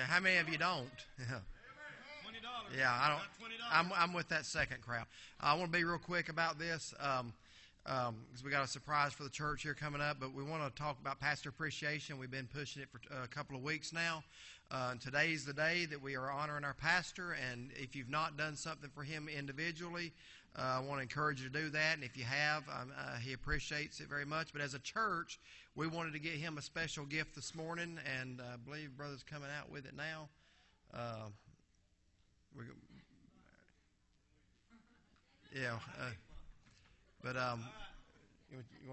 How many of you don't? $20. Yeah, I don't. I'm with that second crowd. I want to be real quick about this because we got a surprise for the church here coming up. But we want to talk about pastor appreciation. We've been pushing it for a couple of weeks now. Today's the day that we are honoring our pastor. And if you've not done something for him individually, I want to encourage you to do that. And if you have, he appreciates it very much. But as a church, we wanted to get him a special gift this morning, and I believe Brother's coming out with it now. You go ahead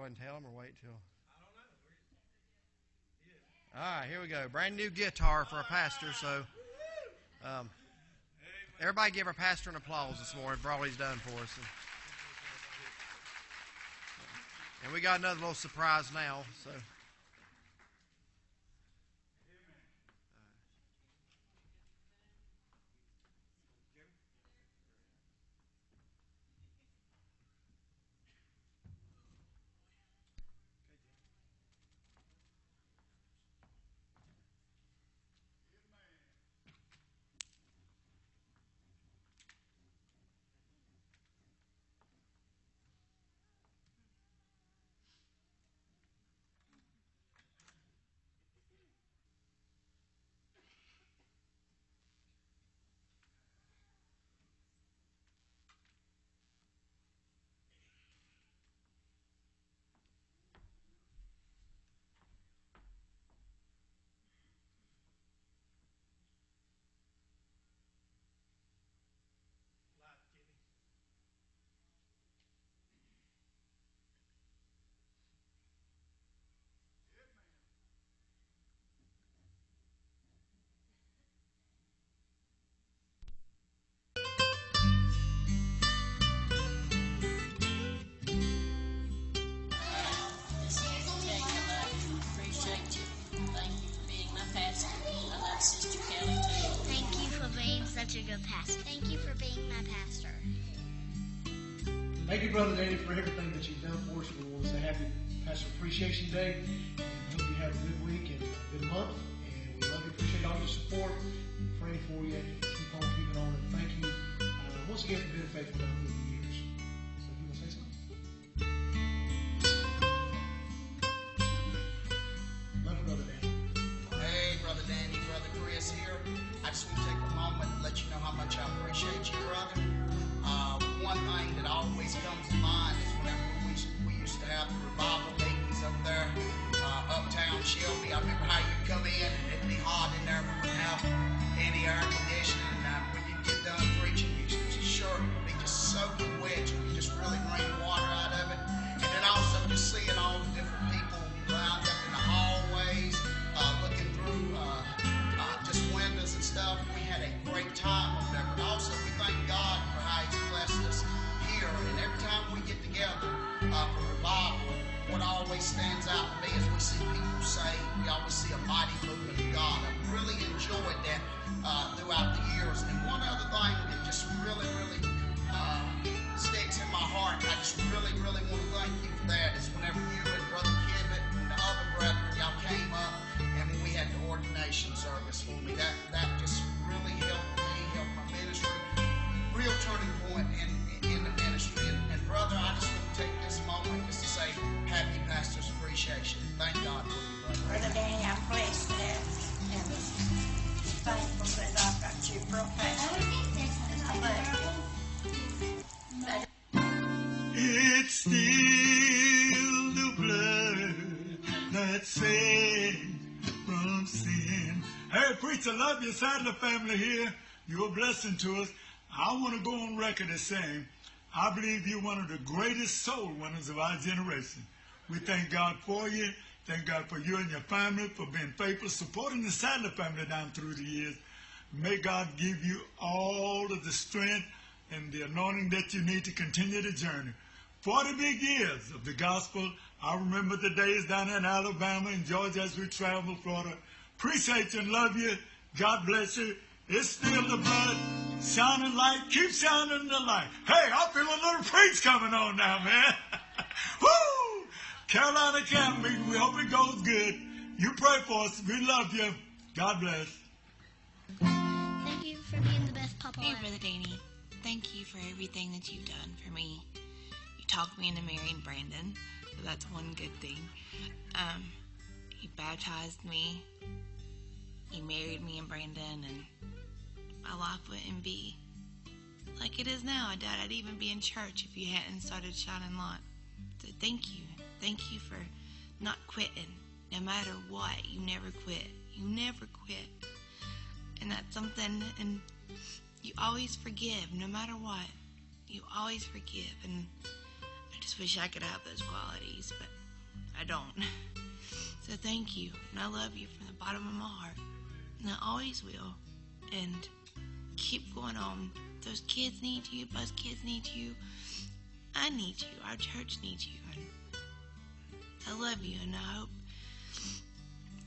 and tell him, or wait till? I don't know. All right, here we go. Brand new guitar for our pastor. So everybody give our pastor an applause this morning for all he's done for us. And we got another little surprise now. So. Thank you for being my pastor. Thank you, Brother Danny, for everything that you've done for us. We want to say happy Pastor Appreciation Day. And hope you have a good week and a good month. And we love you. Appreciate all your support. We pray for you. Keep on keeping on. And thank you once again for being faithful over the years. So if you want to say something. Love you, Brother Danny. Hey, Brother Danny. Brother Chris here. I just want to take a moment and let you know how much I appreciate you, brother. One thing that always comes to mind is whenever we used to have the revival meetings up there, uptown Shelby. I remember how you'd come in and it'd be hot in there. We wouldn't have any air conditioning. And when you'd get done preaching, your shirt would be just soaking wet. You would just really rain water out of it. And then also just seeing all the different people lined up in the hallways, looking through just windows and stuff. We had a great time up there, but also we thank God for how he's blessed us here. And every time we get together for revival, what always stands out to me is we see people saved. We always see a mighty movement of God. I've really enjoyed that throughout the years. And one other thing that just really sticks in my heart, and I just really want to thank you for that, is whenever you and Brother Kibbett and the other brethren, y'all came up, and we had the ordination service for me. That just really helped me, helped my ministry. Real turning point in the ministry. And brother, I just want to take this moment just to say happy Pastor's Appreciation. Thank God for you, brother. Brother Danny, I'm pleased for that. And thankful that I've got you for a pastor. It's still the blood that saves from sin. Hey, preacher, love you. Sadler family here. You're a blessing to us. I want to go on record as saying, I believe you're one of the greatest soul winners of our generation. We thank God for you. Thank God for you and your family, for being faithful, supporting the Sadler family down through the years. May God give you all of the strength and the anointing that you need to continue the journey. 40 big years of the gospel. I remember the days down in Alabama and Georgia as we traveled Florida. Appreciate you and love you. God bless you. It's still the blood. Shining light. Keep shining the light. Hey, I feel a little preach coming on now, man. Woo! Carolina Camp meeting. We hope it goes good. You pray for us. We love you. God bless. Thank you for being the best papa. Hey, Brother Danny. Thank you for everything that you've done for me. You talked me into marrying Brandon, so that's one good thing. You baptized me. You married me and Brandon, and my life wouldn't be like it is now. I doubt I'd even be in church if you hadn't started Shining Light. So thank you. Thank you for not quitting. No matter what, you never quit. You never quit. And that's something, and you always forgive, no matter what. You always forgive, and I just wish I could have those qualities, but I don't. So thank you, and I love you from the bottom of my heart, and I always will. And keep going on. Those kids need you, bus kids need you. I need you, our church needs you. And I love you, and I hope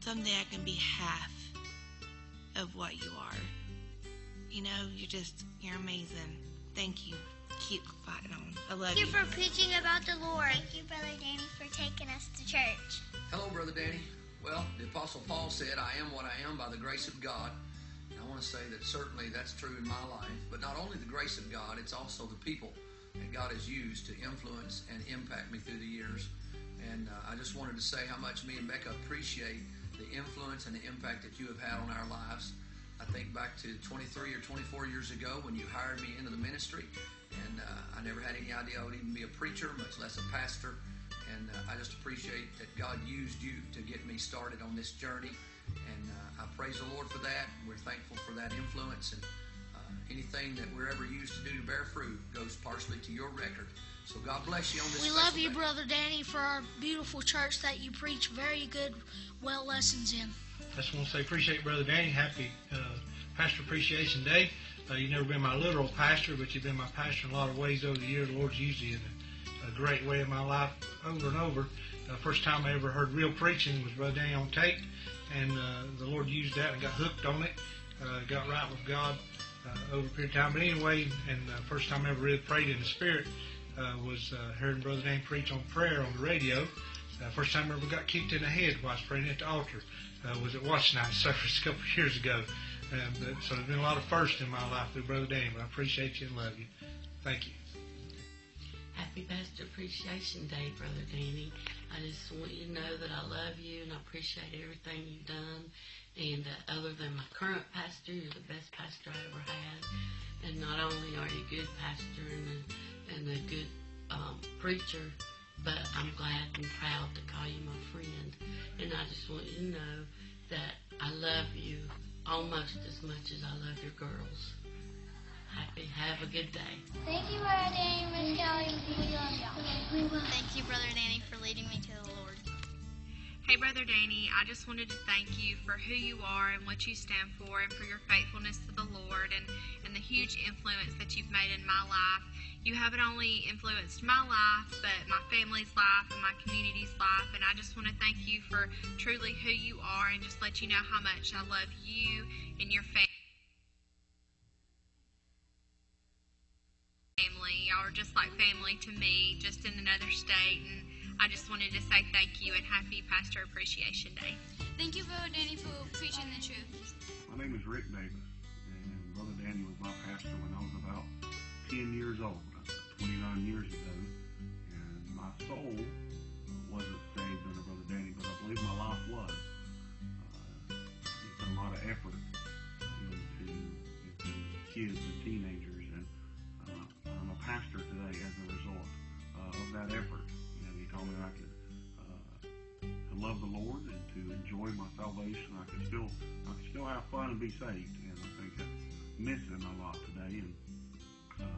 someday I can be half of what you are. You know, you're amazing. Thank you. Keep fighting on. I love you. Thank you for preaching about the Lord. Thank you, Brother Danny, for taking us to church. Hello, Brother Danny. Well, the Apostle Paul said, I am what I am by the grace of God. And I want to say that certainly that's true in my life. But not only the grace of God, it's also the people that God has used to influence and impact me through the years. And I just wanted to say how much me and Becca appreciate the influence and the impact that you have had on our lives. I think back to 23 or 24 years ago when you hired me into the ministry, and I never had any idea I would even be a preacher, much less a pastor. And I just appreciate that God used you to get me started on this journey, and I praise the Lord for that. We're thankful for that influence, and anything that we're ever used to do to bear fruit goes partially to your record. So God bless you on this. We love you, Brother Danny, for our beautiful church that you preach very good, well lessons in. I just want to say appreciate Brother Danny. Happy Pastor Appreciation Day. You've never been my literal pastor, but you've been my pastor in a lot of ways over the years. The Lord's used you in a great way in my life over and over. First time I ever heard real preaching was Brother Danny on tape, and the Lord used that and got hooked on it, got right with God over a period of time. But anyway, and the first time I ever really prayed in the Spirit was hearing Brother Danny preach on prayer on the radio. First time I ever got kicked in the head while I was praying at the altar was at Watch Night service a couple of years ago. So there's been a lot of firsts in my life through Brother Danny, but I appreciate you and love you. Thank you. Happy Pastor Appreciation Day, Brother Danny. I just want you to know that I love you and I appreciate everything you've done. And other than my current pastor, you're the best pastor I ever had. And not only are you a good pastor and a good preacher, but I'm glad and proud to call you my friend. And I just want you to know that I love you almost as much as I love your girls. Happy, have a good day. Thank you, Brother Danny, Miss Kelly. We love y'all. We will. Thank you, Brother Danny, for leading me to the Lord. Hey, Brother Danny, I just wanted to thank you for who you are and what you stand for, and for your faithfulness to the Lord, and the huge influence that you've made in my life. You haven't only influenced my life, but my family's life and my community's life. And I just want to thank you for truly who you are, and just let you know how much I love you and your family. Y'all are just like family to me, just in another state. And I just wanted to say thank you and happy Pastor Appreciation Day. Thank you, Brother Danny, for preaching the truth. My name is Rick Davis, and Brother Danny was my pastor when I was about 10 years old. 29 years ago, and my soul wasn't saved under Brother Danny, but I believe my life was. He put a lot of effort into kids and teenagers, and I'm a pastor today as a result of that effort. And he told me I could to love the Lord and to enjoy my salvation. I could still have fun and be saved, and I think that's missing a lot today. And I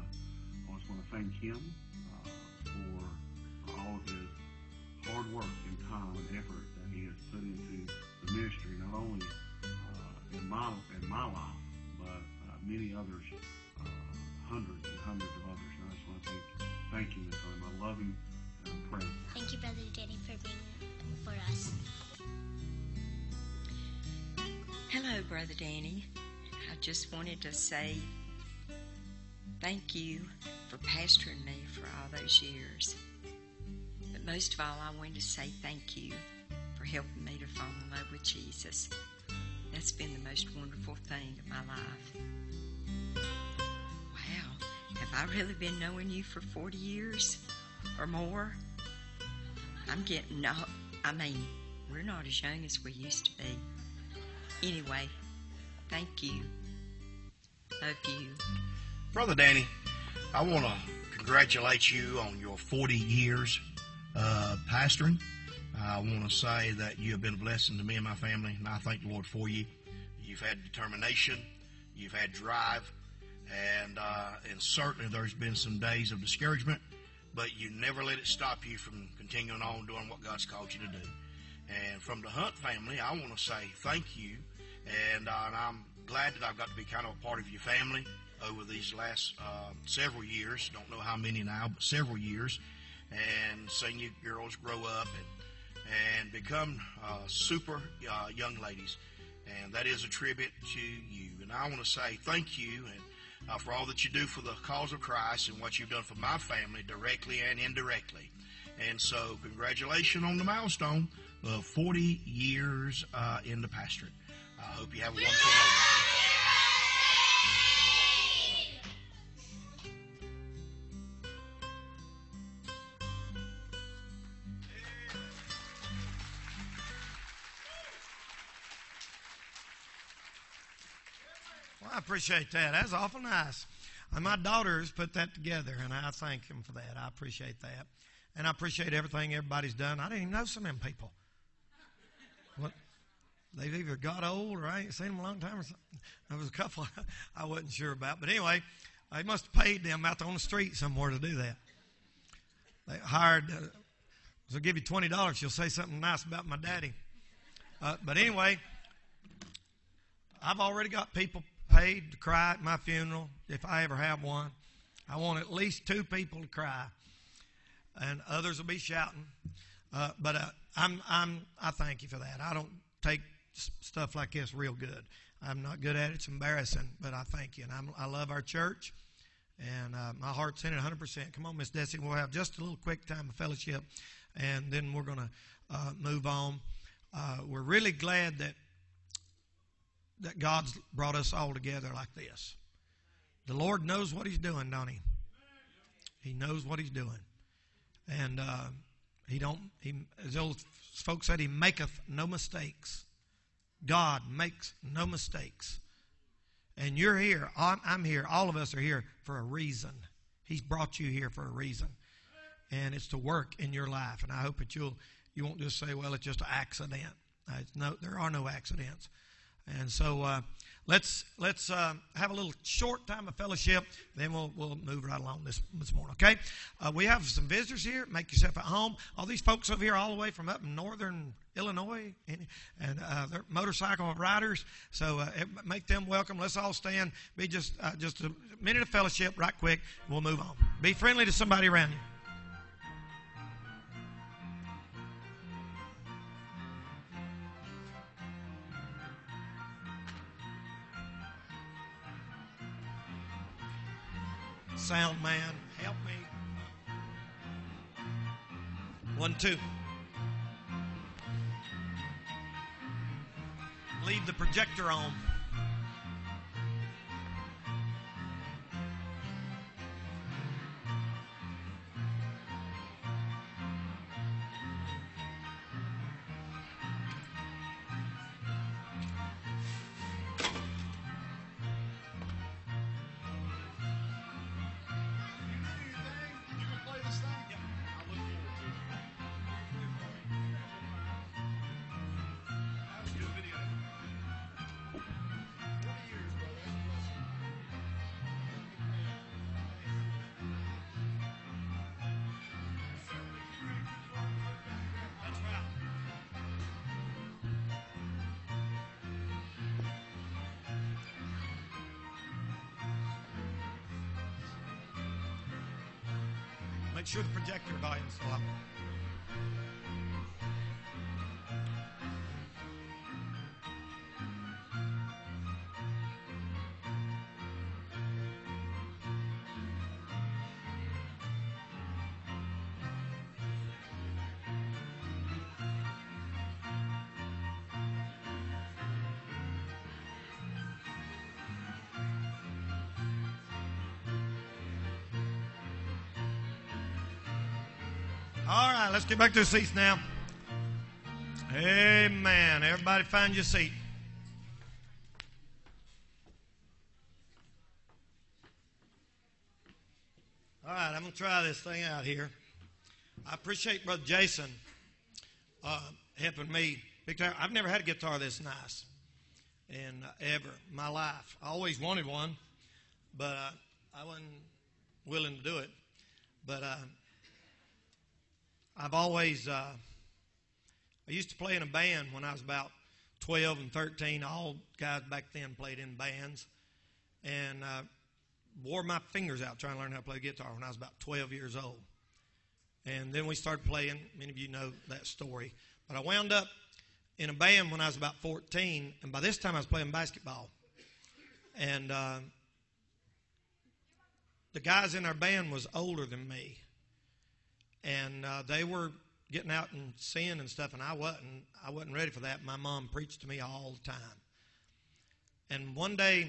want to thank him for all of his hard work and time and effort that he has put into the ministry, not only in my life, but many others, hundreds and hundreds of others. And I just want to thank him this time. I love him and I pray. Thank you, Brother Danny, for being for us. Hello, Brother Danny. I just wanted to say thank you for pastoring me for all those years. But most of all, I wanted to say thank you for helping me to fall in love with Jesus That's been the most wonderful thing of my life. Wow, have I really been knowing you for 40 years or more? We're not as young as we used to be. Anyway, thank you. Love you. Brother Danny, I want to congratulate you on your 40 years pastoring. I want to say that you have been a blessing to me and my family, and I thank the Lord for you. You've had determination, you've had drive, and certainly there's been some days of discouragement, but you never let it stop you from continuing on doing what God's called you to do. And from the Hunt family, I want to say thank you, and I'm glad that I've got to be kind of a part of your family over these last several years. Don't know how many now, but several years, and seeing you girls grow up and become super young ladies, and that is a tribute to you. And I want to say thank you and for all that you do for the cause of Christ and what you've done for my family directly and indirectly. And so congratulations on the milestone of 40 years in the pastorate. I hope you have a wonderful day. I appreciate that. That's awful nice. And my daughters put that together, and I thank them for that. I appreciate that. And I appreciate everything everybody's done. I didn't even know some of them people. Well, they've either got old or I ain't seen them a long time or something. There was a couple I wasn't sure about. But anyway, they must have paid them out there on the street somewhere to do that. They hired, so I'll give you $20. You'll say something nice about my daddy. But anyway, I've already got people paid to cry at my funeral, if I ever have one. I want at least two people to cry, and others will be shouting. But I thank you for that. I don't take stuff like this real good. I'm not good at it. It's embarrassing, but I thank you. And I love our church, and my heart's in it 100%. Come on, Miss Desi. We'll have just a little quick time of fellowship, and then we're going to move on. We're really glad that God's brought us all together like this. The Lord knows what He's doing, don't He? He knows what He's doing. And as old folks said, He maketh no mistakes. God makes no mistakes. And you're here. I'm here. All of us are here for a reason. He's brought you here for a reason. And it's to work in your life. And I hope that you won't just say, well, it's just an accident. No, there are no accidents. And so let's have a little short time of fellowship, then we'll move right along this morning, okay? We have some visitors here. Make yourself at home. All these folks over here all the way from up in northern Illinois, and they're motorcycle riders, so make them welcome. Let's all stand. Be just a minute of fellowship right quick, and we'll move on. Be friendly to somebody around you. Sound man, help me. 1, 2. Leave the projector on. Make sure the projector volume's still up. right, let's get back to the seats now. Amen. Everybody find your seat. All right, I'm going to try this thing out here. I appreciate Brother Jason helping me. I've never had a guitar this nice in ever in my life. I always wanted one, but I wasn't willing to do it. But I've always, I used to play in a band when I was about 12 and 13. All guys back then played in bands, and wore my fingers out trying to learn how to play guitar when I was about 12 years old. And then we started playing. Many of you know that story. But I wound up in a band when I was about 14, and by this time I was playing basketball. And the guys in our band was older than me, and they were getting out and sin and stuff, and I wasn't ready for that. My mom preached to me all the time. And one day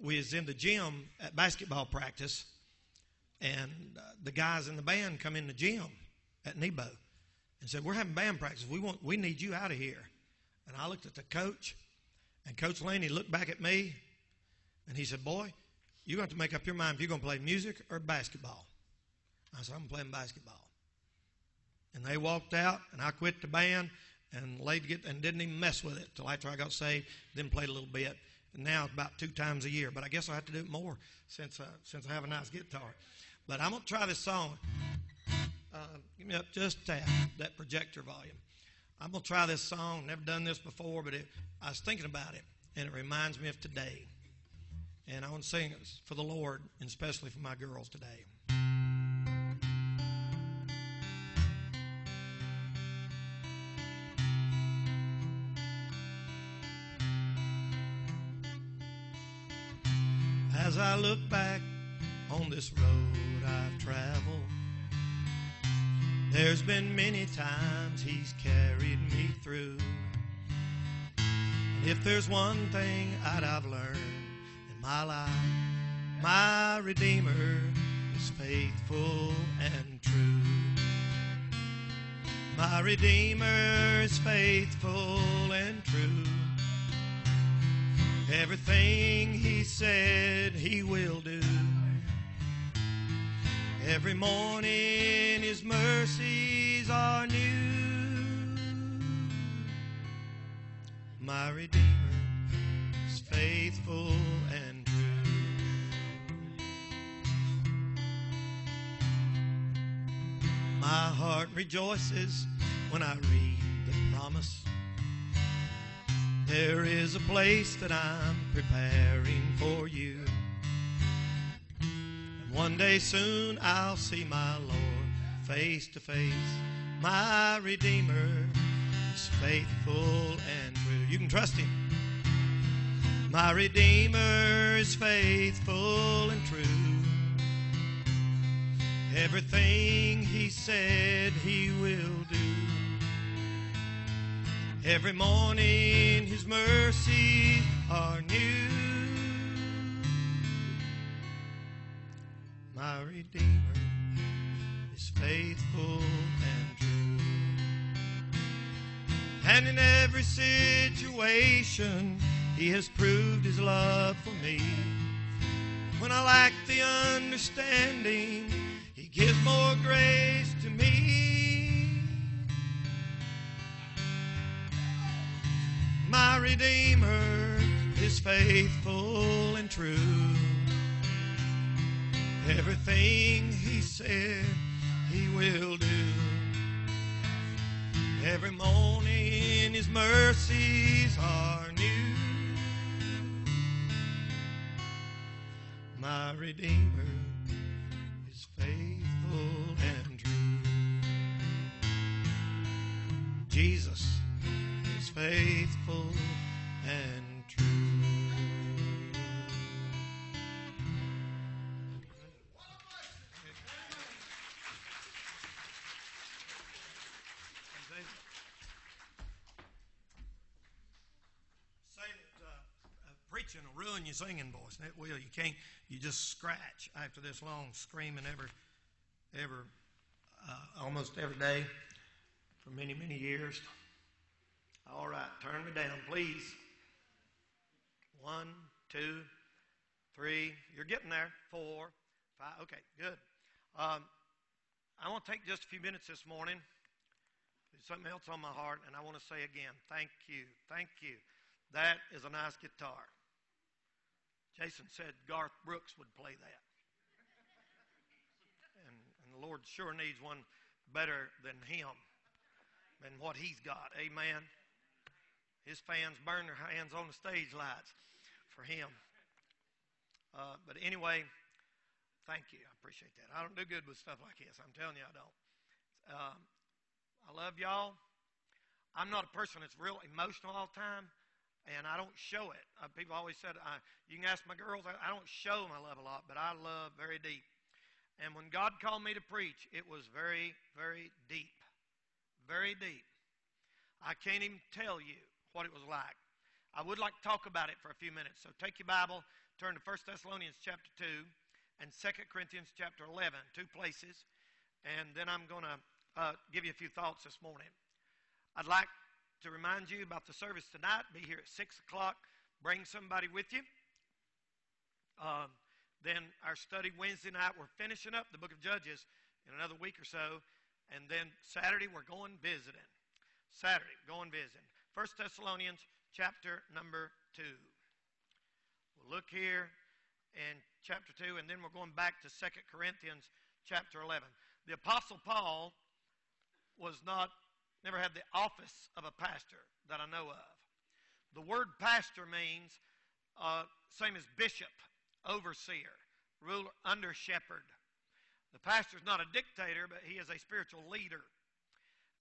we was in the gym at basketball practice, and the guys in the band come in the gym at Nebo and said, "We're having band practice. We need you out of here." And I looked at the coach, and Coach Laney looked back at me, and he said, "Boy, you're going to have to make up your mind if you're going to play music or basketball." I said, "I'm playing basketball." And they walked out, and I quit the band and didn't even mess with it till after I got saved. Then played a little bit, and now it's about 2 times a year. But I guess I have to do it more since I have a nice guitar. But I'm going to try this song. Give me up just a tap, that projector volume. I'm going to try this song. Never done this before, but I was thinking about it, and it reminds me of today. And I want to sing it for the Lord, and especially for my girls today. As I look back on this road I've traveled, there's been many times He's carried me through. And if there's one thing I've learned in my life, my Redeemer is faithful and true. My Redeemer is faithful and true. Everything He said He will do. Every morning His mercies are new. My Redeemer is faithful and true. My heart rejoices when I read the promise. There is a place that I'm preparing for you. And one day soon I'll see my Lord face to face. My Redeemer is faithful and true. You can trust Him. My Redeemer is faithful and true. Everything He said He will do. Every morning His mercies are new. My Redeemer is faithful and true. And in every situation He has proved His love for me. When I lack the understanding, He gives more grace to me. My Redeemer is faithful and true. Everything He said He will do. Every morning His mercies are new. My Redeemer is faithful and true. Jesus is faithful and true. Say that preaching will ruin your singing voice, and it will. You can't. You just scratch after this long screaming, almost every day. for many, many years. All right, turn me down, please. 1, 2, 3. You're getting there. 4, 5. Okay, good. I want to take just a few minutes this morning. There's something else on my heart, and I want to say again, thank you. Thank you. That is a nice guitar. Jason said Garth Brooks would play that. And the Lord sure needs one better than him, than what he's got. Amen. His fans burn their hands on the stage lights for him. But anyway, thank you. I appreciate that. I don't do good with stuff like this. I'm telling you I don't. I love y'all. I'm not a person that's real emotional all the time, and I don't show it. People always said, you can ask my girls, I don't show my love a lot, but I love very deep. And when God called me to preach, it was very, very deep. Very deep. I can't even tell you what it was like. I would like to talk about it for a few minutes. So take your Bible, turn to 1 Thessalonians chapter 2 and 2 Corinthians chapter 11, two places. And then I'm going to give you a few thoughts this morning. I'd like to remind you about the service tonight. Be here at 6 o'clock. Bring somebody with you. Then our study Wednesday night, we're finishing up the book of Judges in another week or so. And then Saturday, we're going visiting. Saturday, going visiting. 1 Thessalonians chapter number 2. We'll look here in chapter 2, and then we're going back to 2 Corinthians chapter 11. The Apostle Paul never had the office of a pastor that I know of. The word pastor means same as bishop, overseer, ruler, under shepherd. The pastor is not a dictator, but he is a spiritual leader.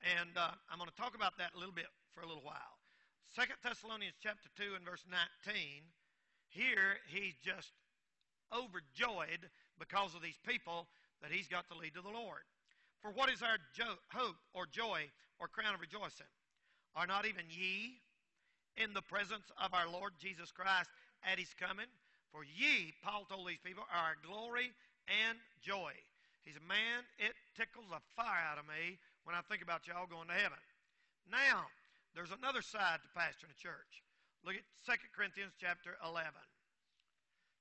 And I'm going to talk about that a little bit for a little while. 2 Thessalonians chapter 2 and verse 19, here he's just overjoyed because of these people that he's got to lead to the Lord. For what is our hope or joy or crown of rejoicing? Are not even ye in the presence of our Lord Jesus Christ at his coming? For ye, Paul told these people, are our glory and joy. He said, man, it tickles the fire out of me when I think about y'all going to heaven. Now, there's another side to pastoring a church. Look at 2 Corinthians chapter 11.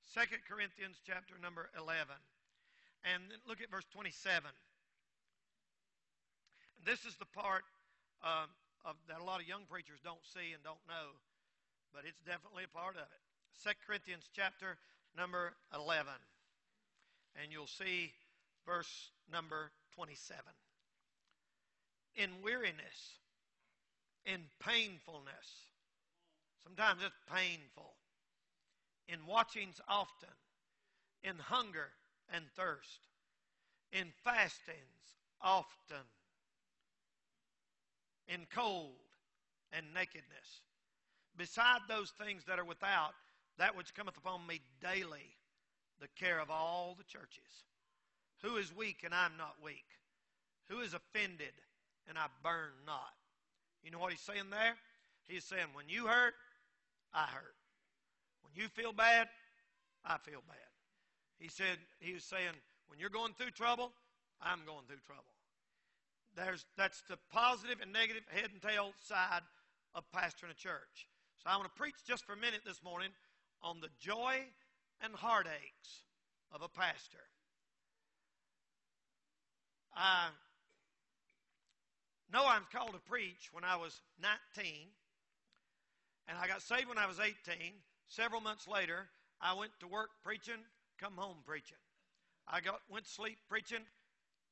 2 Corinthians chapter number 11. And then look at verse 27. And this is the part that a lot of young preachers don't see and don't know, but it's definitely a part of it. 2 Corinthians chapter number 11. And you'll see verse number 27. In weariness, in painfulness, sometimes it's painful, in watchings often, in hunger and thirst, in fastings often, in cold and nakedness, beside those things that are without, that which cometh upon me daily, the care of all the churches. Who is weak and I'm not weak? Who is offended and I burn not? You know what he's saying there? He's saying, when you hurt, I hurt. When you feel bad, I feel bad. He was saying, when you're going through trouble, I'm going through trouble. That's the positive and negative head and tail side of pastoring a church. So I want to preach just for a minute this morning on the joy and heartaches of a pastor. I was called to preach when I was 19, and I got saved when I was 18. Several months later, I went to work preaching, come home preaching. I went to sleep preaching,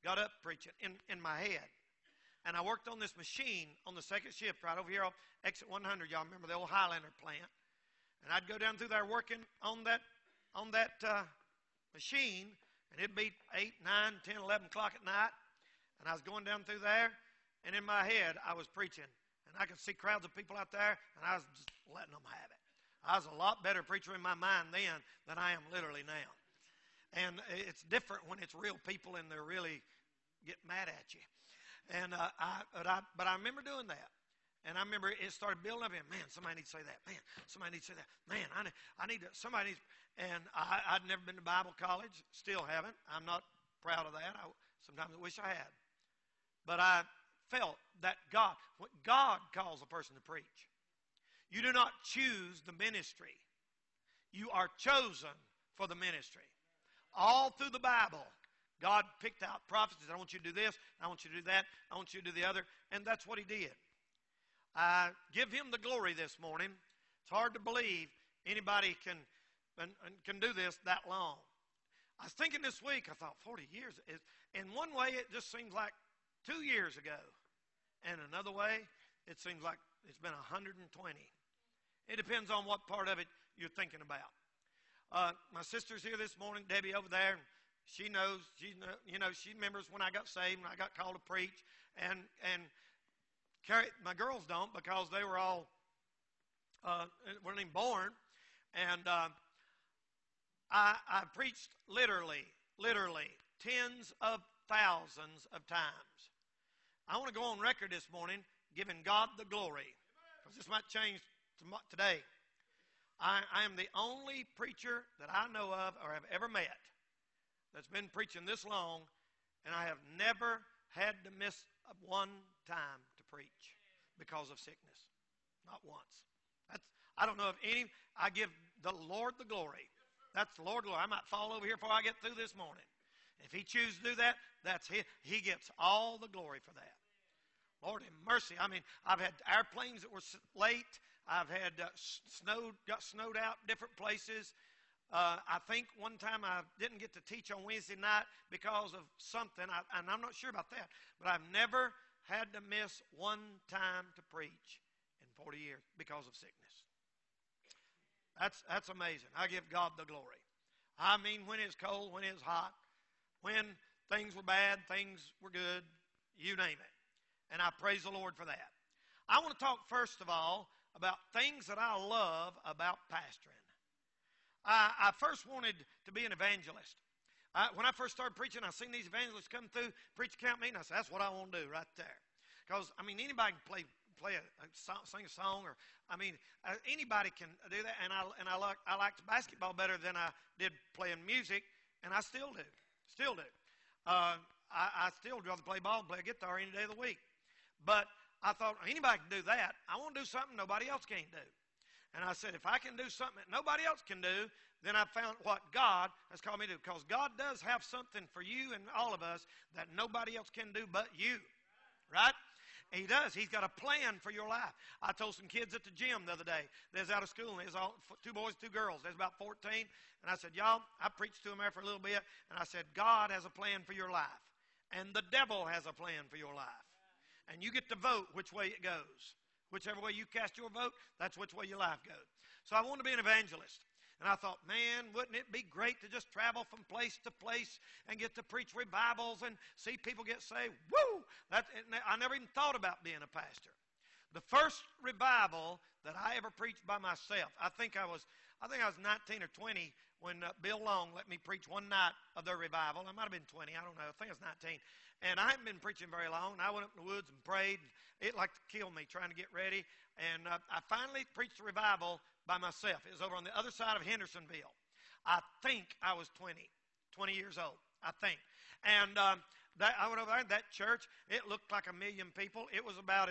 got up preaching in my head. And I worked on this machine on the second shift right over here off exit 100. Y'all remember the old Highlander plant? And I'd go down through there working on that machine, and it'd be 8, 9, 10, 11 o'clock at night. And I was going down through there, and in my head I was preaching. And I could see crowds of people out there, and I was just letting them have it. I was a lot better preacher in my mind then than I am literally now. And it's different when it's real people and they're really getting mad at you. And I remember doing that. And I remember it started building up in, man, somebody needs to say that. Man, somebody needs to say that. Man, I'd never been to Bible college, still haven't. I'm not proud of that. I sometimes wish I had. But I felt that God, what God calls a person to preach. You do not choose the ministry. You are chosen for the ministry. All through the Bible, God picked out prophets. I want you to do this. I want you to do that. I want you to do the other. And that's what he did. I give him the glory this morning. It's hard to believe anybody can do this that long. I was thinking this week, I thought 40 years. In one way, it just seems like 2 years ago. And another way, it seems like it's been 120. It depends on what part of it you're thinking about. My sister's here this morning, Debbie over there. And she knows, she remembers when I got saved and I got called to preach. And Carrie, my girls don't, because they were all, weren't even born. And I preached literally tens of thousands of times. I want to go on record this morning giving God the glory, because this might change today. I am the only preacher that I know of or have ever met that's been preaching this long, and I have never had to miss one time to preach because of sickness. Not once. I don't know if any. I give the Lord the glory. That's the Lord. I might fall over here before I get through this morning. If he chooses to do that, that's his. He gets all the glory for that. Lord have mercy. I mean, I've had airplanes that were late. I've had got snowed out different places. I think one time I didn't get to teach on Wednesday night because of something, and I'm not sure about that. But I've never had to miss one time to preach in 40 years because of sickness. That's amazing. I give God the glory. I mean, when it's cold, when it's hot, when things were bad, things were good, you name it. And I praise the Lord for that. I want to talk first of all about things that I love about pastoring. I first wanted to be an evangelist. When I first started preaching, I seen these evangelists come through, preach a camp meeting. I said, that's what I want to do right there. Because, I mean, anybody can sing a song, or I mean, anybody can do that. And I liked basketball better than I did playing music, and I still do. I still rather play ball and play guitar any day of the week. But I thought, anybody can do that. I want to do something nobody else can't do. And I said, if I can do something that nobody else can do, then I found what God has called me to do. Because God does have something for you and all of us that nobody else can do but you. Right? He does. He's got a plan for your life. I told some kids at the gym the other day, they was out of school, and there's two boys, two girls. There's about 14. And I said, y'all, I preached to them there for a little bit. And I said, God has a plan for your life. And the devil has a plan for your life. And you get to vote which way it goes. Whichever way you cast your vote, that's which way your life goes. So I wanted to be an evangelist. And I thought, man, wouldn't it be great to just travel from place to place and get to preach revivals and see people get saved? Woo! I never even thought about being a pastor. The first revival that I ever preached by myself, I think I was 19 or 20 when Bill Long let me preach one night of their revival. I might have been 20. I don't know. I think I was 19. And I hadn't been preaching very long. And I went up in the woods and prayed. It like to kill me trying to get ready. And I finally preached a revival by myself. It was over on the other side of Hendersonville. I think I was 20 years old, I think. And I went over there. That church, it looked like 1 million people. It was about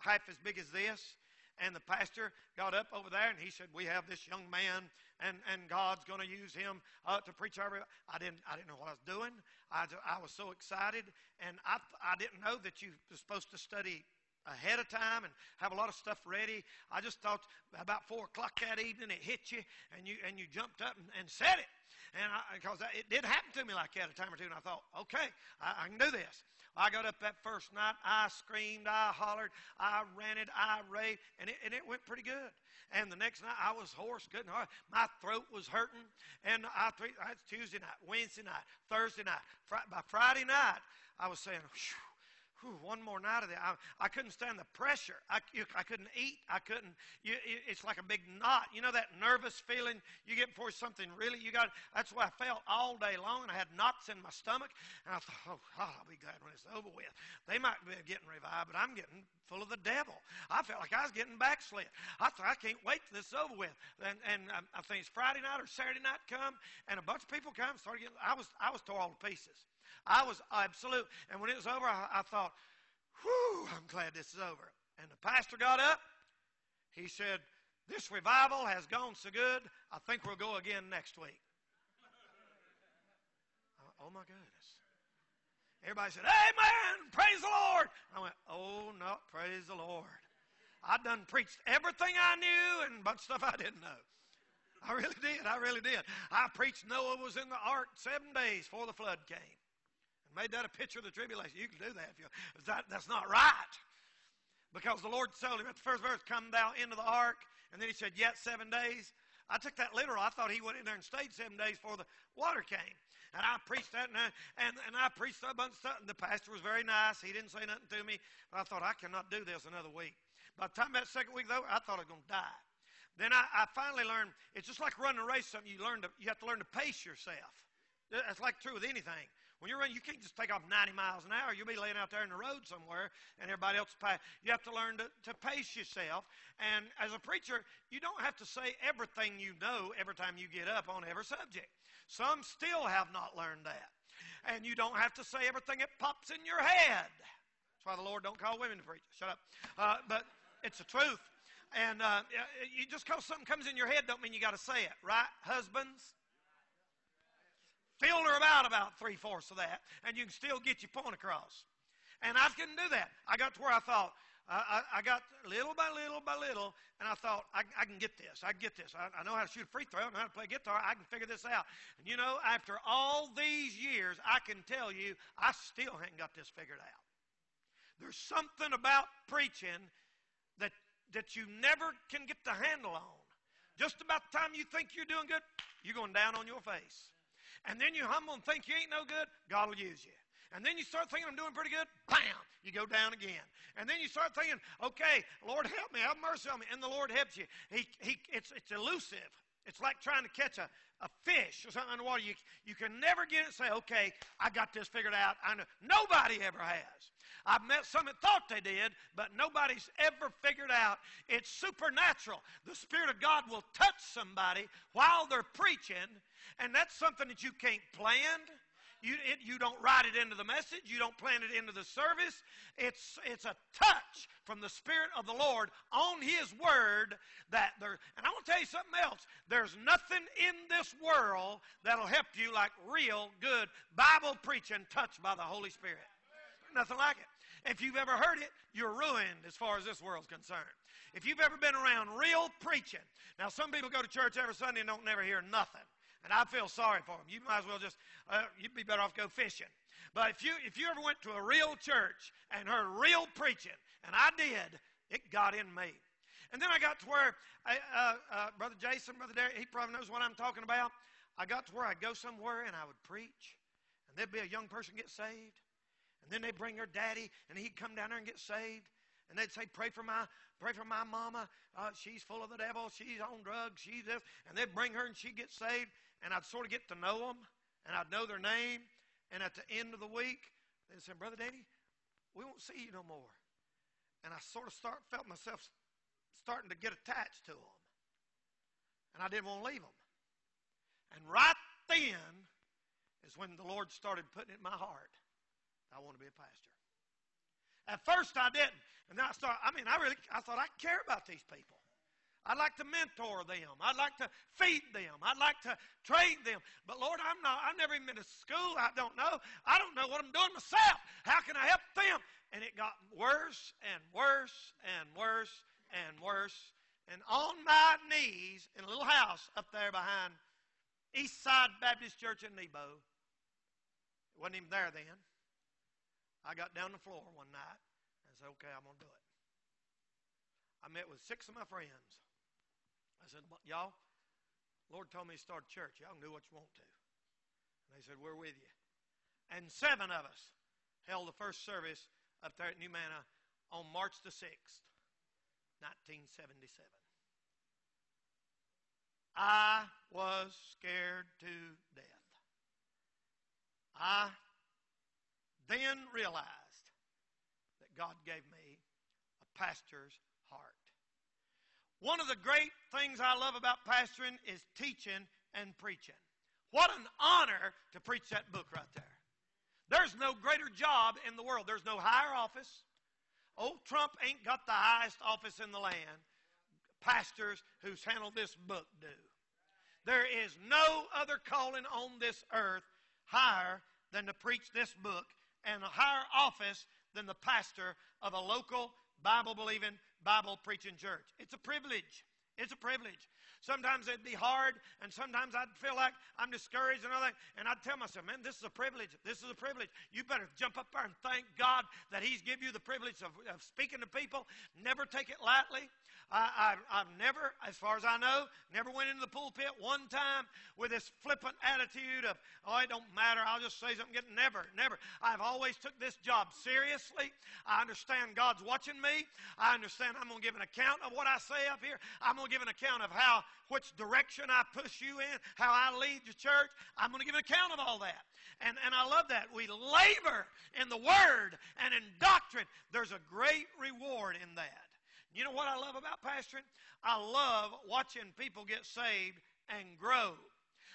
half as big as this. And the pastor got up over there, and he said, we have this young man, and God's going to use him to preach our revival. I didn't know what I was doing. I was so excited, and I didn't know that you were supposed to study ahead of time and have a lot of stuff ready. I just thought about 4 o'clock that evening it hit you, and you jumped up and said it. Because it did happen to me like that a time or two, and I thought, okay, I can do this. I got up that first night. I screamed. I hollered. I ranted. I raved, and it went pretty good. And the next night, I was hoarse, good and hard. My throat was hurting. And that's Tuesday night, Wednesday night, Thursday night. By Friday night, I was saying, one more night of that. I couldn't stand the pressure. I couldn't eat. I couldn't. It's like a big knot. You know that nervous feeling you get before something really you got. That's what I felt all day long, and I had knots in my stomach. And I thought, oh God, I'll be glad when it's over with. They might be getting revived, but I'm getting full of the devil. I felt like I was getting backslid. I thought, I can't wait till this is over with. And I think it's Friday night or Saturday night come, and a bunch of people come. Started getting. I was tore all to pieces. I was absolute. And when it was over, I thought, whew, I'm glad this is over. And the pastor got up. He said, this revival has gone so good, I think we'll go again next week. Oh, my goodness. Everybody said, amen, praise the Lord. I went, oh, no, praise the Lord. I done preached everything I knew and a bunch of stuff I didn't know. I really did. I really did. I preached Noah was in the ark 7 days before the flood came. And made that a picture of the tribulation. You can do that if you that's not right. Because the Lord told him at the first verse, come thou into the ark. And then he said, yet 7 days. I took that literal. I thought he went in there and stayed 7 days before the water came. And I preached that, and I preached a bunch of stuff. And the pastor was very nice. He didn't say nothing to me. But I thought, I cannot do this another week. By the time that second week was over, I thought I was going to die. Then I finally learned, it's just like running a race, something you have to learn to pace yourself. That's like true with anything. When you're running, you can't just take off 90 miles an hour. You'll be laying out there in the road somewhere, and everybody else pass. You have to learn to pace yourself. And as a preacher, you don't have to say everything you know every time you get up on every subject. Some still have not learned that. And you don't have to say everything that pops in your head. That's why the Lord don't call women to preach. Shut up. But it's the truth. And you just because something comes in your head don't mean you got to say it, right, husbands? Filter about 3/4 of that, and you can still get your point across. And I couldn't do that. I got to where I thought, I got little by little by little, and I thought, I can get this. I can get this. I know how to shoot a free throw. I know how to play guitar. I can figure this out. And, you know, after all these years, I can tell you I still haven't got this figured out. There's something about preaching that you never can get the handle on. Just about the time you think you're doing good, you're going down on your face. And then you humble and think you ain't no good, God will use you. And then you start thinking, I'm doing pretty good, bam, you go down again. And then you start thinking, okay, Lord help me, have mercy on me, and the Lord helps you. It's elusive. It's like trying to catch a fish or something underwater. You can never get it and say, okay, I got this figured out. I know. Nobody ever has. I've met some that thought they did, but nobody's ever figured out. It's supernatural. The Spirit of God will touch somebody while they're preaching, and that's something that you can't plan. You don't write it into the message. You don't plan it into the service. It's a touch from the Spirit of the Lord on His Word. And I want to tell you something else. There's nothing in this world that'll help you like real good Bible preaching touched by the Holy Spirit. Nothing like it. If you've ever heard it, you're ruined as far as this world's concerned. If you've ever been around real preaching. Now, some people go to church every Sunday and don't never hear nothing. And I feel sorry for them. You might as well just, you'd be better off go fishing. But if you ever went to a real church and heard real preaching, and I did, it got in me. And then I got to where Brother Jason, Brother Darryl, he probably knows what I'm talking about. I got to where I'd go somewhere and I would preach. And there'd be a young person get saved. And then they'd bring their daddy, and he'd come down there and get saved. And they'd say, pray for my mama. She's full of the devil. She's on drugs. She's this. And they'd bring her, and she'd get saved. And I'd sort of get to know them, and I'd know their name. And at the end of the week, they said, Brother Danny, we won't see you no more. And I sort of felt myself starting to get attached to them. And I didn't want to leave them. And right then is when the Lord started putting it in my heart. I want to be a pastor. At first I didn't. And then I thought I care about these people. I'd like to mentor them. I'd like to feed them. I'd like to train them. But Lord, I've never even been to school. I don't know what I'm doing myself. How can I help them? And it got worse and worse and worse and worse. And on my knees in a little house up there behind East Side Baptist Church in Nebo. It wasn't even there then. I got down the floor one night and said, okay, I'm going to do it. I met with 6 of my friends. I said, y'all, Lord told me to start a church. Y'all can do what you want to. And they said, we're with you. And 7 of us held the first service up there at New Manor on March the 6th, 1977. I was scared to death. I then realized that God gave me a pastor's heart. One of the great things I love about pastoring is teaching and preaching. What an honor to preach that book right there. There's no greater job in the world. There's no higher office. Old Trump ain't got the highest office in the land. Pastors who's handled this book do. There is no other calling on this earth higher than to preach this book, and a higher office than the pastor of a local Bible-believing, Bible-preaching church. It's a privilege. It's a privilege. Sometimes it'd be hard, and sometimes I'd feel like I'm discouraged and all that, and I'd tell myself, man, this is a privilege. This is a privilege. You better jump up there and thank God that he's given you the privilege of speaking to people. Never take it lightly. I've never, as far as I know, never went into the pulpit one time with this flippant attitude of, oh, it don't matter, I'll just say something. Never, never. I've always took this job seriously. I understand God's watching me. I understand I'm going to give an account of what I say up here. I'm going to give an account of which direction I push you in, how I lead the church. I'm going to give an account of all that. And I love that. We labor in the Word and in doctrine. There's a great reward in that. You know what I love about pastoring? I love watching people get saved and grow.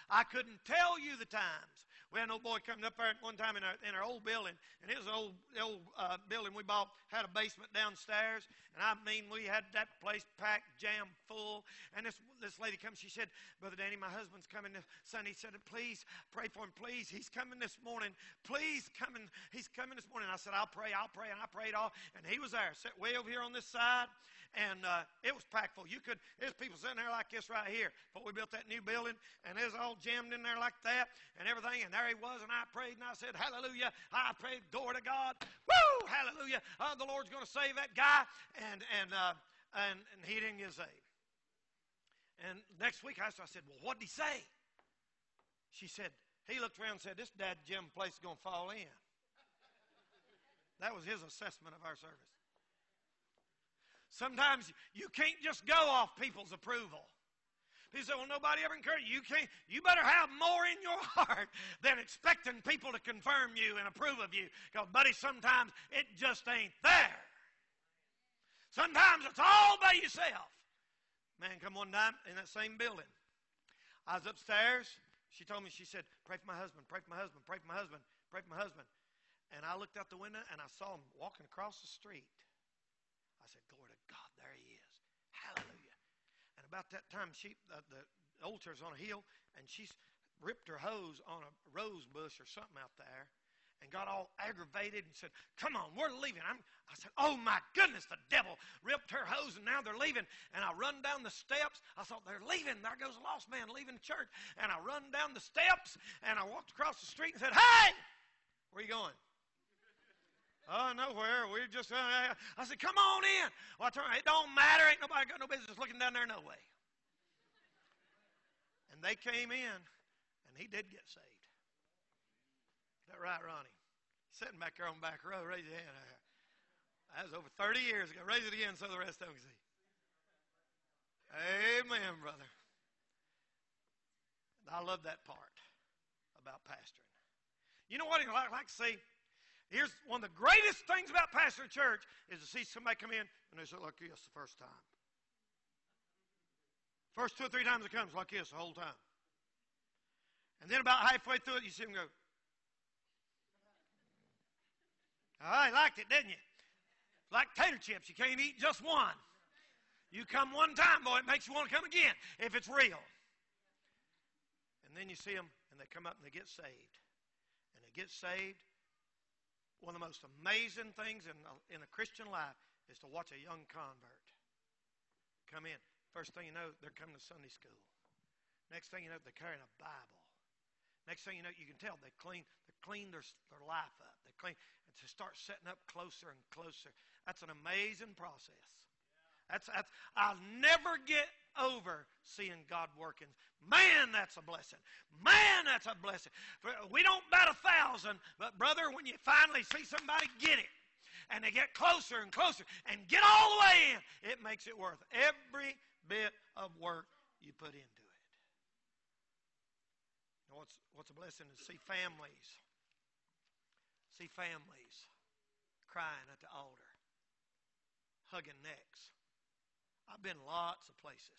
I couldn't tell you the times. We had an old boy coming up there one time in our old building, and it was an old building we bought, had a basement downstairs, and I mean we had that place packed, jammed full, and this lady comes, she said, Brother Danny, my husband's coming this Sunday. He said, please pray for him, please. He's coming this morning. Please come in. He's coming this morning. I said, I'll pray, and I prayed all, and he was there, sat way over here on this side, and it was packed full. There's people sitting there like this right here, but we built that new building, and it was all jammed in there like that, and everything, and there he was, and I prayed, and I said, hallelujah, I prayed, glory to God, woo, hallelujah, the Lord's going to save that guy, and he didn't get saved. And next week, I said, well, what did he say? She said, he looked around and said, this dad gym place is going to fall in. That was his assessment of our service. Sometimes you can't just go off people's approval. He said, well, nobody ever encouraged you. You better have more in your heart than expecting people to confirm you and approve of you. Because, buddy, sometimes it just ain't there. Sometimes it's all by yourself. Man, come one time in that same building. I was upstairs. She told me, she said, pray for my husband, pray for my husband, pray for my husband, pray for my husband. And I looked out the window, and I saw him walking across the street. I said, glory to God, there he is. Hallelujah. And about that time, the altar's on a hill, and she's ripped her hose on a rose bush or something out there and got all aggravated and said, come on, we're leaving. I said, oh, my goodness, the devil ripped her hose, and now they're leaving. And I run down the steps. I thought, they're leaving. There goes a lost man leaving the church. And I run down the steps, and I walked across the street and said, hey, where are you going? Oh, nowhere. We're just, I said, come on in. Well, I told her, it don't matter. Ain't nobody got no business looking down there, no way. And they came in, and he did get saved. Is that right, Ronnie? Sitting back there on the back row, raise your hand. That was over 30 years ago. Raise it again so the rest of them can see. Amen, brother. I love that part about pastoring. You know what I like to see? Here's one of the greatest things about pastoring church is to see somebody come in and they say, like this the first time. First two or three times it comes like this the whole time. And then about halfway through it, you see them go, oh, you liked it, didn't you? Like tater chips, you can't eat just one. You come one time, boy, it makes you want to come again if it's real. And then you see them and they come up and they get saved. And they get saved. One of the most amazing things in a Christian life is to watch a young convert come in. First thing you know, they're coming to Sunday school. Next thing you know, they're carrying a Bible. Next thing you know, you can tell they clean their life up. They clean and to start setting up closer and closer. That's an amazing process. That's I'll never get over seeing God working. Man, that's a blessing. Man, that's a blessing. We don't bat 1,000, but brother, when you finally see somebody get it, and they get closer and closer, and get all the way in, it makes it worth every bit of work you put into it. You know, what's a blessing is see families crying at the altar, hugging necks. I've been lots of places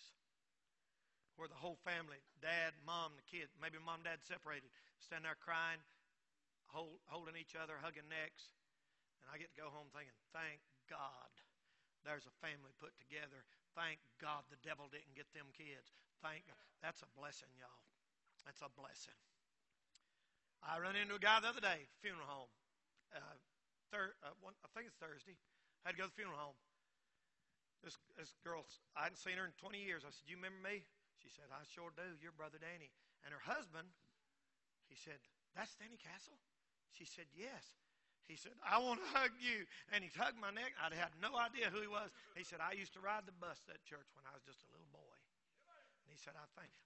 where the whole family, dad, mom, the kids, maybe mom and dad separated, standing there crying, holding each other, hugging necks. And I get to go home thinking, thank God there's a family put together. Thank God the devil didn't get them kids. Thank God. That's a blessing, y'all. That's a blessing. I run into a guy the other day, funeral home. I think it's Thursday. I had to go to the funeral home. This girl, I hadn't seen her in 20 years. I said, "You remember me?" She said, "I sure do. You're Brother Danny." And her husband, he said, "That's Danny Castle?" She said, "Yes." He said, "I want to hug you." And he hugged my neck. I had no idea who he was. He said, "I used to ride the bus to that church when I was just a little boy." And he said,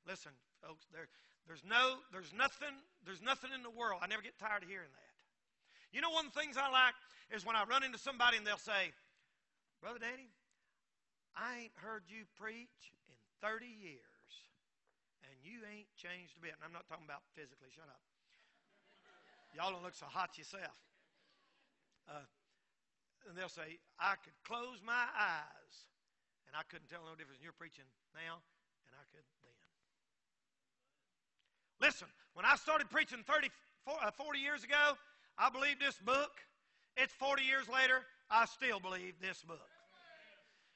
listen, folks, there's nothing in the world. I never get tired of hearing that. You know, one of the things I like is when I run into somebody and they'll say, "Brother Danny, I ain't heard you preach in 30 years, and you ain't changed a bit." And I'm not talking about physically. Shut up. Y'all don't look so hot yourself. And they'll say, "I could close my eyes, and I couldn't tell no difference. You're preaching now, and I could then." Listen, when I started preaching 40 years ago, I believed this book. It's 40 years later, I still believe this book.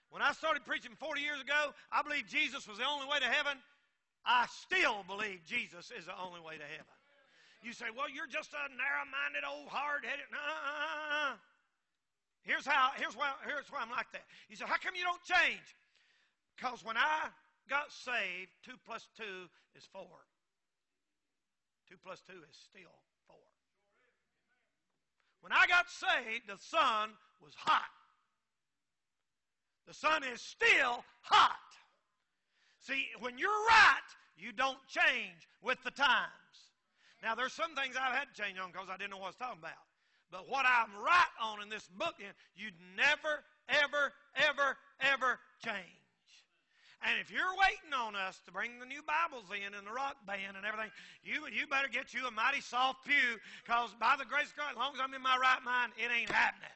When I started preaching 40 years ago, I believed Jesus was the only way to heaven. I still believe Jesus is the only way to heaven. You say, "Well, you're just a narrow-minded, old, hard-headed." No. Here's why I'm like that. You say, "How come you don't change?" Because when I got saved, 2 + 2 is 4. 2 + 2 is still 4. When I got saved, the sun was hot. The sun is still hot. See, when you're right, you don't change with the times. Now, there's some things I've had to change on because I didn't know what I was talking about. But what I'm right on in this book, you'd never, ever, ever, ever change. And if you're waiting on us to bring the new Bibles in and the rock band and everything, you better get you a mighty soft pew, because by the grace of God, as long as I'm in my right mind, it ain't happening.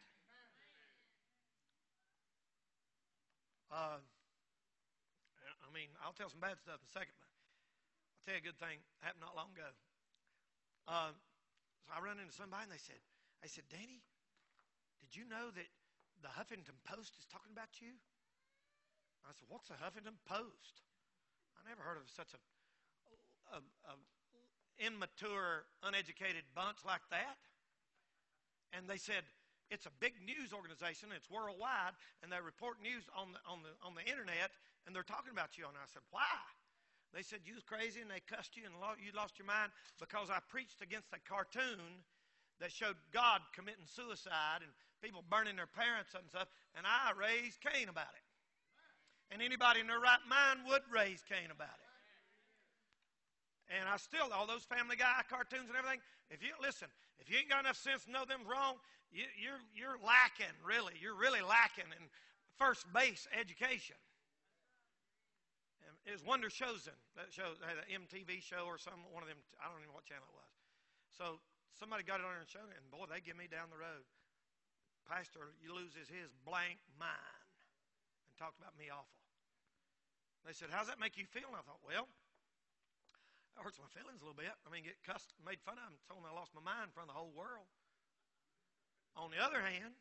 I'll tell some bad stuff in a second, but I'll tell you a good thing happened not long ago. So I run into somebody and I said, "Danny, did you know that the Huffington Post is talking about you?" I said, "What's the Huffington Post?" I never heard of such a immature, uneducated bunch like that. And they said, "It's a big news organization. It's worldwide, and they report news on the internet, and they're talking about you." And I said, "Why?" They said, "You was crazy, and they cussed you, and you lost your mind because I preached against a cartoon that showed God committing suicide and people burning their parents and stuff, and I raised Cain about it. And anybody in their right mind would raise Cain about it." And I still, all those Family Guy cartoons and everything, if you ain't got enough sense to know them's wrong, you're lacking, really. You're really lacking in first base education. It was Wonder Shows them. That show had an MTV show or some one of them. I don't even know what channel it was. So somebody got it on there and showed it, and boy, they give me down the road. "Pastor, you loses his blank mind," and talked about me awful. They said, "How's that make you feel?" And I thought, well, it hurts my feelings a little bit. I mean, get cussed, made fun of them, told them I lost my mind in front of the whole world. On the other hand,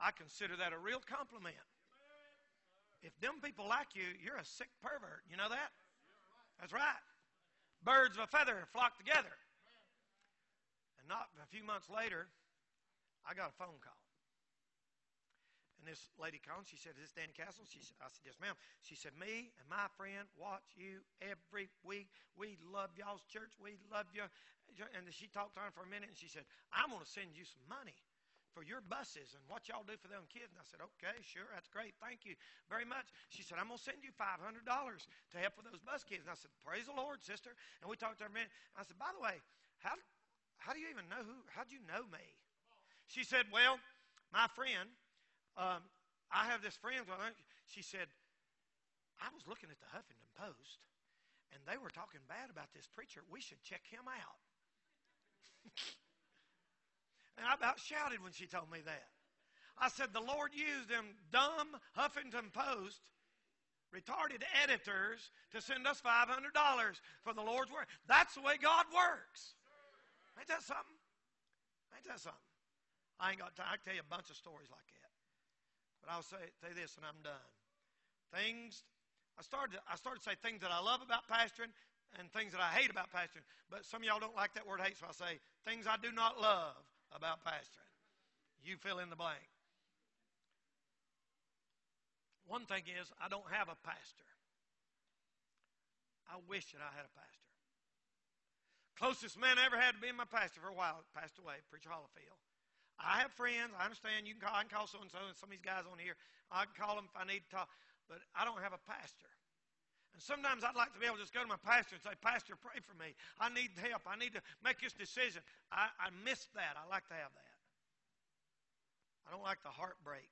I consider that a real compliment. If them people like you, you're a sick pervert. You know that? That's right. Birds of a feather flock together. And not a few months later, I got a phone call. And this lady called. She said, "Is this Danny Castle?" I said, "Yes, ma'am." She said, "Me and my friend watch you every week. We love y'all's church. We love you." And she talked on for a minute, and she said, "I'm going to send you some money for your buses and what y'all do for them kids." And I said, "Okay, sure, that's great. Thank you very much." She said, "I'm going to send you $500 to help with those bus kids." And I said, "Praise the Lord, sister." And we talked to her a minute. I said, "By the way, how do you even know how'd you know me?" She said, "Well, my friend, I have this friend." She said, "I was looking at the Huffington Post, and they were talking bad about this preacher. We should check him out." And I about shouted when she told me that. I said, the Lord used them dumb Huffington Post, retarded editors, to send us $500 for the Lord's work. That's the way God works. Ain't that something? I ain't got time. I can tell you a bunch of stories like that. But I'll say this, and I'm done. Things, I started to say things that I love about pastoring and things that I hate about pastoring. But some of y'all don't like that word hate, so I say things I do not love about pastoring. You fill in the blank. One thing is, I don't have a pastor. I wish that I had a pastor. Closest man I ever had to being my pastor for a while passed away, Preacher Hollifield. I have friends. I understand. You can call. I can call so-and-so, and some of these guys on here. I can call them if I need to talk. But I don't have a pastor. And sometimes I'd like to be able to just go to my pastor and say, Pastor, pray for me. I need help. I need to make this decision. I miss that. I like to have that. I don't like the heartbreak.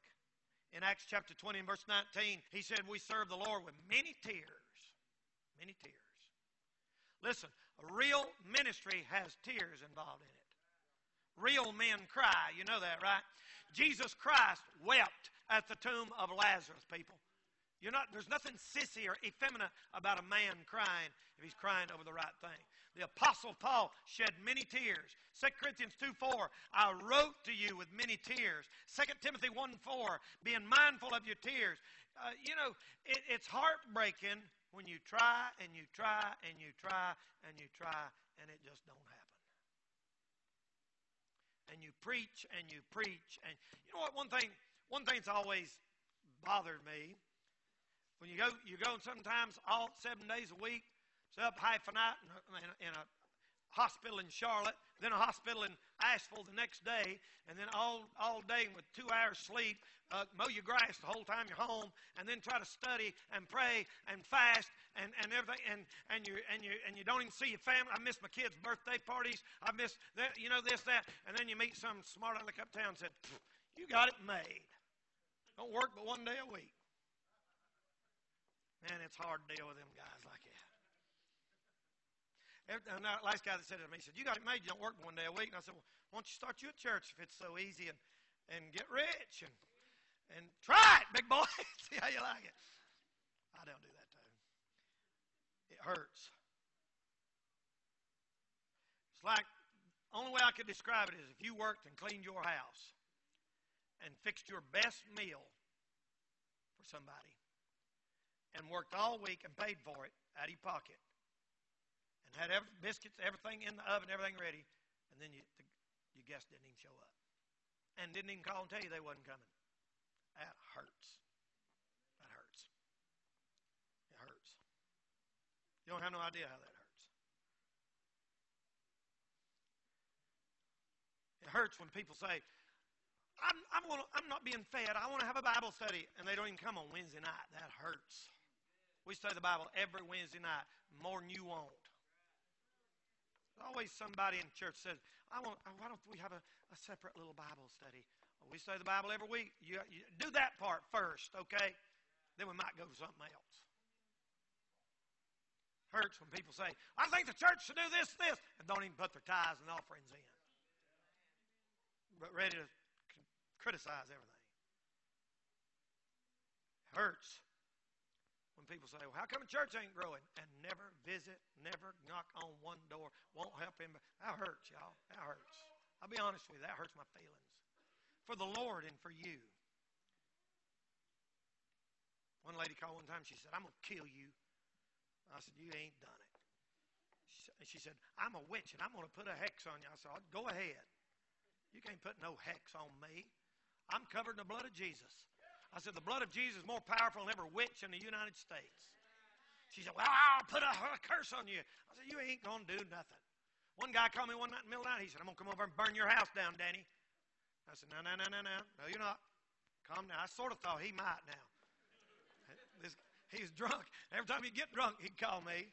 In Acts chapter 20 and verse 19, he said, we serve the Lord with many tears. Many tears. Listen, a real ministry has tears involved in it. Real men cry. You know that, right? Jesus Christ wept at the tomb of Lazarus, people. There's nothing sissy or effeminate about a man crying if he's crying over the right thing. The Apostle Paul shed many tears. 2 Corinthians 2:4, I wrote to you with many tears. 2 Timothy 1:4, being mindful of your tears. It's heartbreaking when you try and you try and you try and you try and it just don't happen. And you preach and you preach. And you know what? One thing's always bothered me. When you go and sometimes all 7 days a week, so up half a night in a hospital in Charlotte, then a hospital in Asheville the next day, and then all day with 2 hours sleep, mow your grass the whole time you're home, and then try to study and pray and fast and everything, and you don't even see your family. I miss my kids' birthday parties. I miss that, this, that, and then you meet some smart aleck uptown and said, you got it made. Don't work but one day a week. Man, it's hard to deal with them guys like that. And the last guy that said it to me, he said, you got it made, you don't work 1 day a week. And I said, well, why don't you start you a church if it's so easy and get rich and try it, big boy. See how you like it. I don't do that, though. It hurts. It's like, only way I could describe it is if you worked and cleaned your house and fixed your best meal for somebody, and worked all week and paid for it out of your pocket, and had biscuits, everything in the oven, everything ready, and then your guests didn't even show up, and didn't even call and tell you they wasn't coming. That hurts. That hurts. It hurts. You don't have no idea how that hurts. It hurts when people say, I'm not being fed. I want to have a Bible study, and they don't even come on Wednesday night. That hurts. We study the Bible every Wednesday night, more than you want. There's always somebody in church says, why don't we have a separate little Bible study? We study the Bible every week. You do that part first, okay? Then we might go to something else. Hurts when people say, I think the church should do this, and don't even put their tithes and offerings in. But ready to criticize everything. It hurts when people say, well, how come the church ain't growing? And never visit, never knock on one door, won't help anybody. That hurts, y'all. That hurts. I'll be honest with you, that hurts my feelings. For the Lord and for you. One lady called one time, she said, I'm going to kill you. I said, you ain't done it. She said, I'm a witch and I'm going to put a hex on you. I said, go ahead. You can't put no hex on me. I'm covered in the blood of Jesus. I said, the blood of Jesus is more powerful than every witch in the United States. She said, well, I'll put a curse on you. I said, you ain't going to do nothing. One guy called me one night in the middle of the night. He said, I'm going to come over and burn your house down, Danny. I said, no, you're not. Calm down. I sort of thought he might now. He's drunk. Every time he'd get drunk, he'd call me.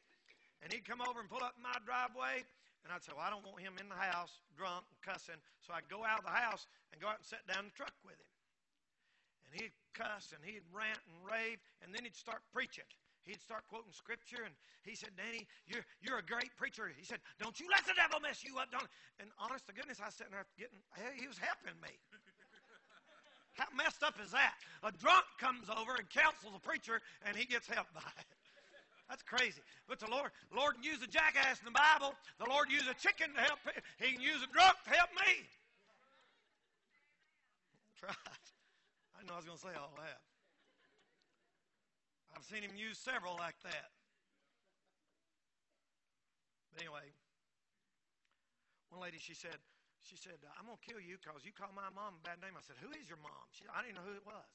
And he'd come over and pull up in my driveway. And I'd say, well, I don't want him in the house drunk and cussing. So I'd go out of the house and go out and sit down in the truck with him. And he'd cuss and he'd rant and rave. And then he'd start preaching. He'd start quoting scripture. And he said, Danny, you're a great preacher. He said, don't you let the devil mess you up. Don't. And honest to goodness, I was sitting there he was helping me. How messed up is that? A drunk comes over and counsels a preacher and he gets helped by it. That's crazy. But the Lord can use a jackass in the Bible. The Lord used a chicken to help him. He can use a drunk to help me. That's right. I didn't know I was going to say all that. I've seen him use several like that. But anyway, one lady, she said, I'm going to kill you because you called my mom a bad name. I said, who is your mom? She said, I didn't know who it was.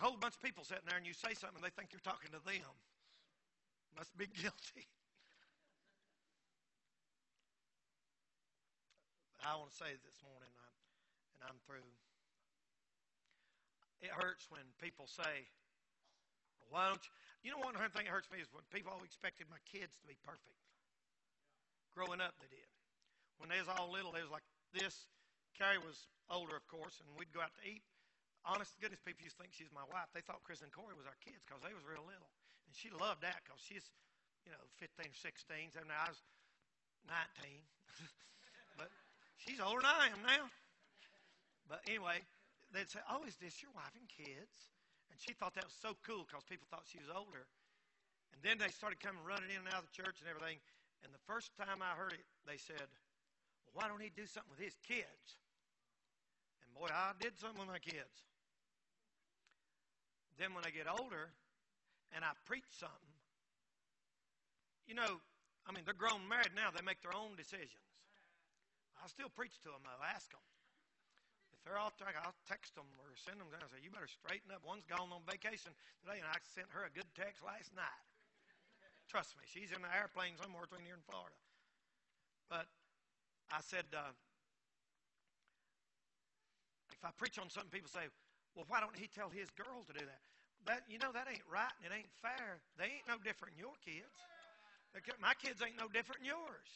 A whole bunch of people sitting there and you say something and they think you're talking to them. Must be guilty. I want to say this morning, and I'm through. It hurts when people say, why don't you? You know, one thing that hurts me is when people always expected my kids to be perfect. Growing up, they did. When they was all little, they was like this. Carrie was older, of course, and we'd go out to eat. Honest to goodness, people used to think she's my wife. They thought Chris and Corey was our kids because they was real little. And she loved that because she's, 15 or 16. So now I was 19. But she's older than I am now. But anyway, they'd say, oh, is this your wife and kids? And she thought that was so cool because people thought she was older. And then they started coming running in and out of the church and everything. And the first time I heard it, they said, well, why don't he do something with his kids? And boy, I did something with my kids. Then when I get older and I preach something, they're grown married now. They make their own decisions. I still preach to them. I'll ask them. If they're off track, I'll text them or send them down and say, you better straighten up. One's gone on vacation today, and I sent her a good text last night. Trust me, she's in the airplane somewhere between here and Florida. But I said, if I preach on something, people say, well, why don't he tell his girl to do that? That ain't right and it ain't fair. They ain't no different than your kids. My kids ain't no different than yours.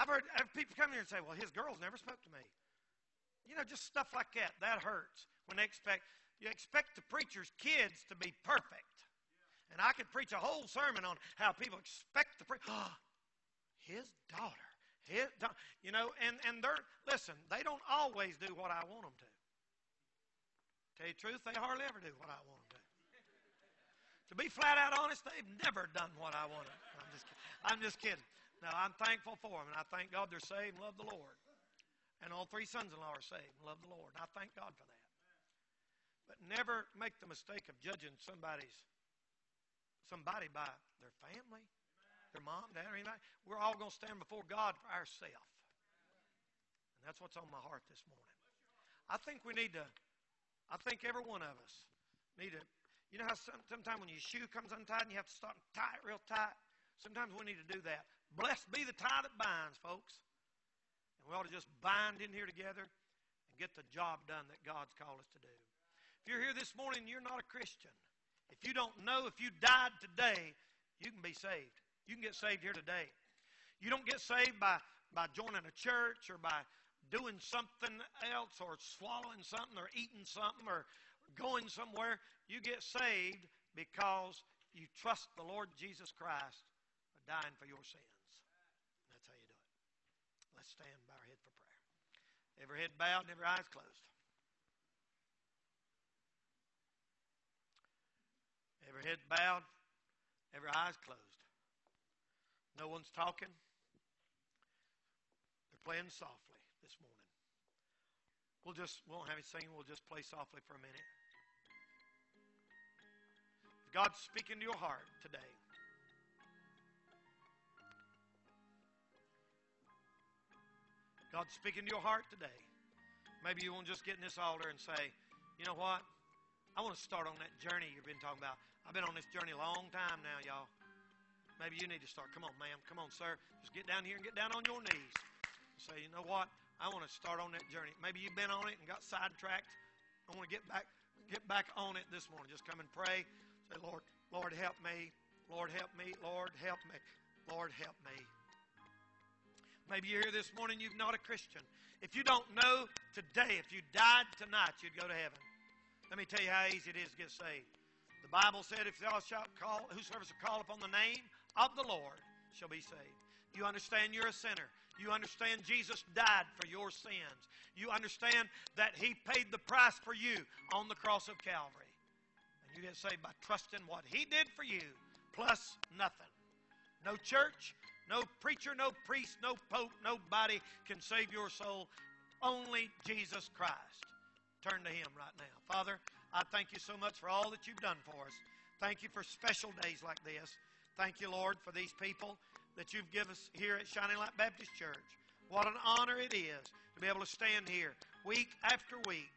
I've heard people come here and say, well, his girls never spoke to me. Just stuff like that. That hurts when they expect the preacher's kids to be perfect. And I could preach a whole sermon on how people expect the preacher. His daughter. And they don't always do what I want them to. Tell you the truth, they hardly ever do what I want them to. To be flat out honest, they've never done what I want them. I'm just kidding. No, I'm thankful for them, and I thank God they're saved and love the Lord. And all three sons-in-law are saved and love the Lord. And I thank God for that. But never make the mistake of judging somebody by their family, their mom, dad, or anything. We're all going to stand before God for ourselves. And that's what's on my heart this morning. I think every one of us need to, how sometimes when your shoe comes untied and you have to stop and tie it real tight? Sometimes we need to do that. Blessed be the tie that binds, folks. And we ought to just bind in here together and get the job done that God's called us to do. If you're here this morning and you're not a Christian, if you don't know, if you died today, you can be saved. You can get saved here today. You don't get saved by joining a church or by doing something else or swallowing something or eating something or going somewhere. You get saved because you trust the Lord Jesus Christ for dying for your sins. That's how you do it. Let's stand by our head for prayer. Every head bowed and every eyes closed. Every head bowed, every eyes closed. No one's talking. They're playing softly this morning. We won't have any singing. We'll just play softly for a minute. If God's speaking to your heart today, God's speaking to your heart today. Maybe you won't just get in this altar and say, you know what? I want to start on that journey you've been talking about. I've been on this journey a long time now, y'all. Maybe you need to start. Come on, ma'am. Come on, sir. Just get down here and get down on your knees. Say, you know what? I want to start on that journey. Maybe you've been on it and got sidetracked. I want to get back on it this morning. Just come and pray. Say, Lord, Lord, help me. Lord, help me. Lord, help me. Lord, help me. Maybe you're here this morning, you're not a Christian. If you don't know today, if you died tonight, you'd go to heaven. Let me tell you how easy it is to get saved. The Bible said, if thou shalt call, whosoever shall call upon the name of the Lord shall be saved. You understand you're a sinner. You understand Jesus died for your sins. You understand that He paid the price for you on the cross of Calvary. And you get saved by trusting what He did for you, plus nothing. No church, no preacher, no priest, no pope, nobody can save your soul. Only Jesus Christ. turn to Him right now. Father, I thank you so much for all that you've done for us. Thank you for special days like this. Thank you, Lord, for these people that you've given us here at Shining Light Baptist Church. What an honor it is to be able to stand here week after week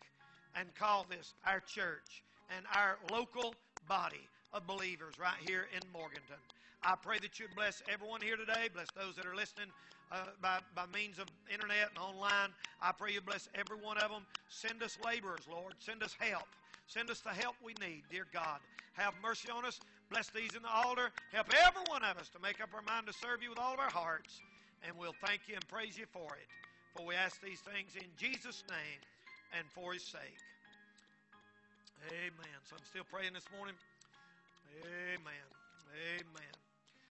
and call this our church and our local body of believers right here in Morganton. I pray that you'd bless everyone here today, bless those that are listening by means of internet and online. I pray you bless every one of them. Send us laborers, Lord. Send us help. Send us the help we need, dear God. Have mercy on us. Bless these in the altar. Help every one of us to make up our mind to serve you with all of our hearts. And we'll thank you and praise you for it. For we ask these things in Jesus' name and for His sake. Amen. So I'm still praying this morning. Amen. Amen.